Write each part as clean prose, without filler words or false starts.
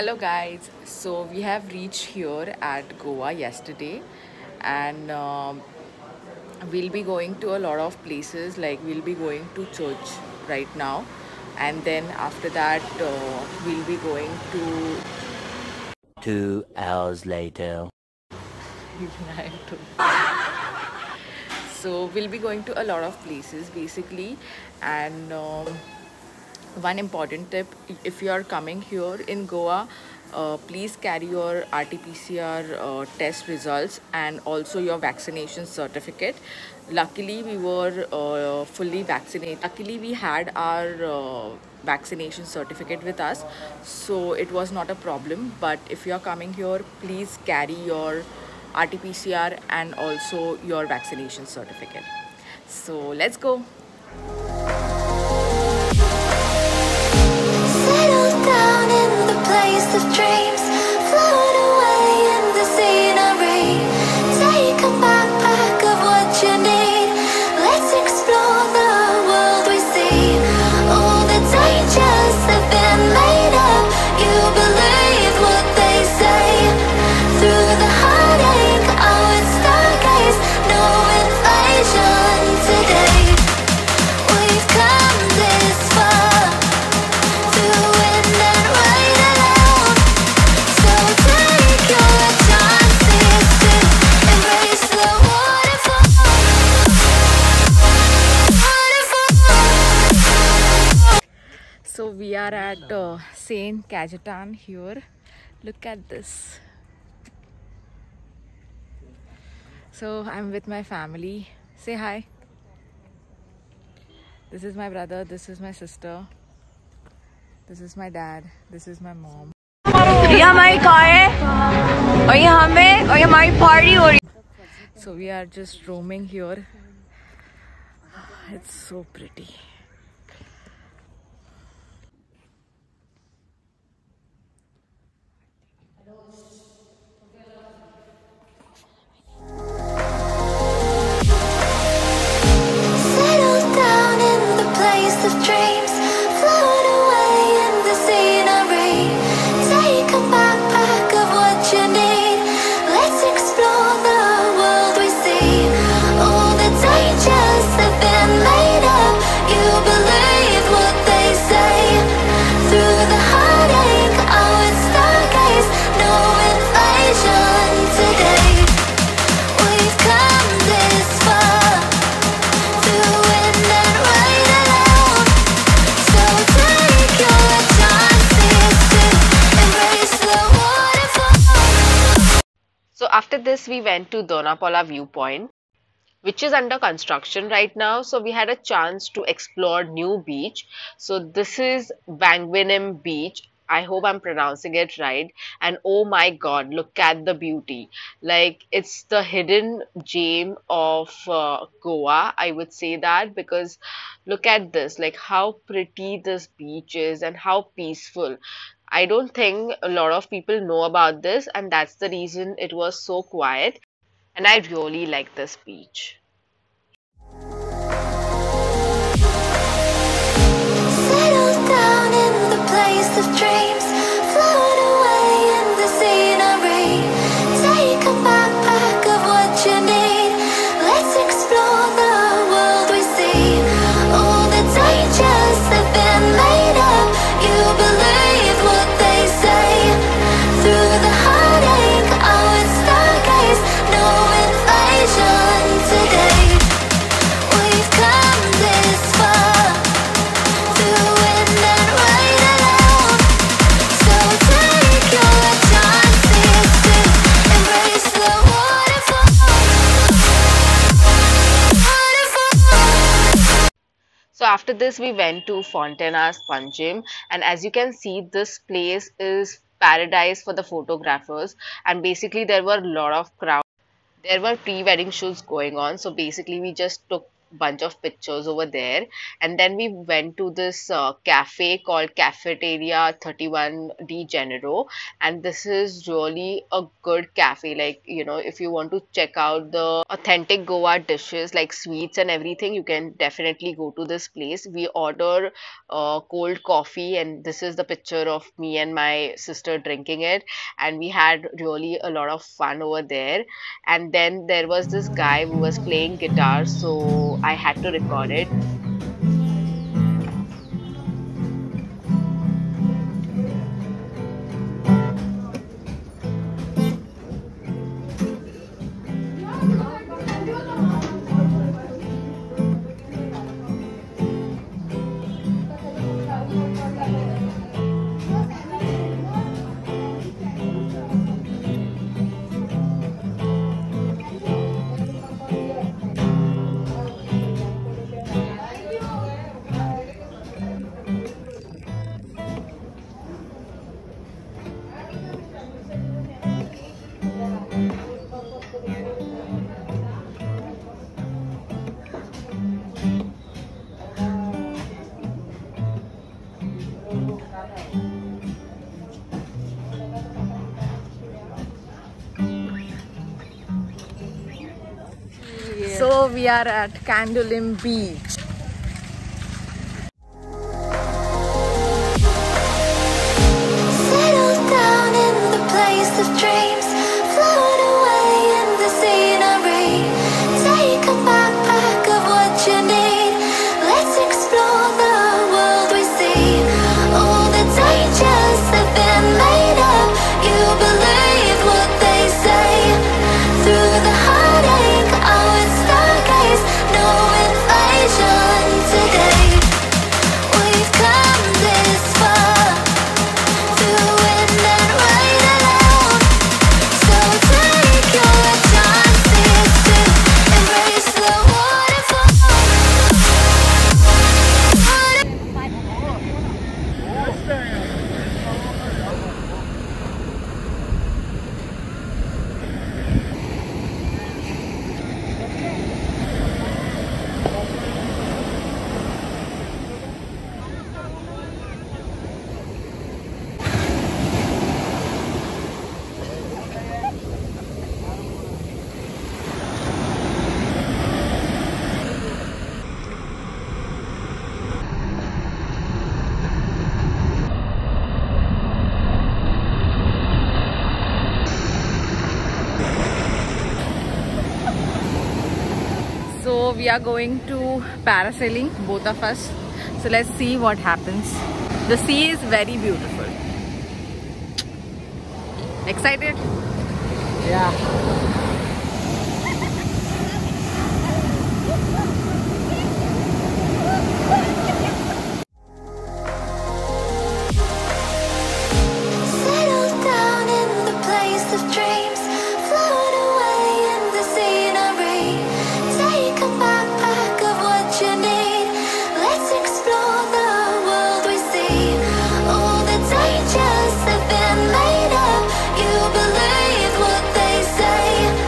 Hello guys, so we have reached here at Goa yesterday, and we'll be going to a lot of places. Like we'll be going to church right now, and then after that we'll be going to 2 hours later. So we'll be going to a lot of places basically, and one important tip, if you are coming here in Goa, please carry your RT-PCR test results and also your vaccination certificate. Luckily we were fully vaccinated. Luckily we had our vaccination certificate with us, so it was not a problem. But if you are coming here, please carry your RT-PCR and also your vaccination certificate. So let's go. So we are at St. Cajetan here. Look at this. So I'm with my family. Say hi. This is my brother. This is my sister. This is my dad. This is my mom. So we are just roaming here. It's so pretty. After this, we went to Dona Paula Viewpoint, which is under construction right now. So we had a chance to explore new beach. So this is Vangvinim Beach. I hope I'm pronouncing it right. And oh my God, look at the beauty. Like, it's the hidden gem of Goa, I would say that, because look at this, like how pretty this beach is and how peaceful. I don't think a lot of people know about this, and that's the reason it was so quiet. And I really like this beach. Settle down in the place of dreams, float away in the scenery, take a backpack of what you need, let's explore the world we see, all the dangers have been made up, you believe. So after this, we went to Fontana Panjim, and as you can see, this place is paradise for the photographers, and basically there were a lot of crowds. There were pre-wedding shoots going on, so basically we just took bunch of pictures over there. And then we went to this cafe called Cafeteria 31 D Genero, and this is really a good cafe. Like, you know, if you want to check out the authentic Goa dishes like sweets and everything, you can definitely go to this place. We order cold coffee, and this is the picture of me and my sister drinking it, and we had really a lot of fun over there. And then there was this guy who was playing guitar, so I had to record it. So we are at Candolim Beach. Settle down in the place of dreams, float away in the scenery. Take a backpack of what you need. Let's explore the world we see. All the dangers have been made up. You believe what they say. Through the heartache, I would stay. We are going to parasailing, both of us, so let's see what happens. The sea is very beautiful. Excited? Yeah. Just have been made up. You believe what they say.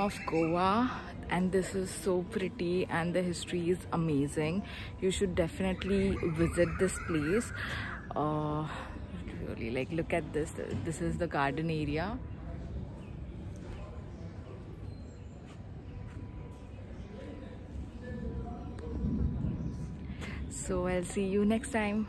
of Goa, and this is so pretty and the history is amazing. You should definitely visit this place. Really, like, look at this. This is the garden area. So I'll see you next time.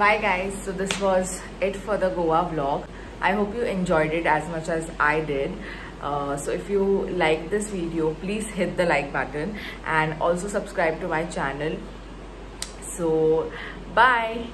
Bye guys, so this was it for the Goa vlog. I hope you enjoyed it as much as I did. So if you like this video, please hit the like button and also subscribe to my channel. So bye.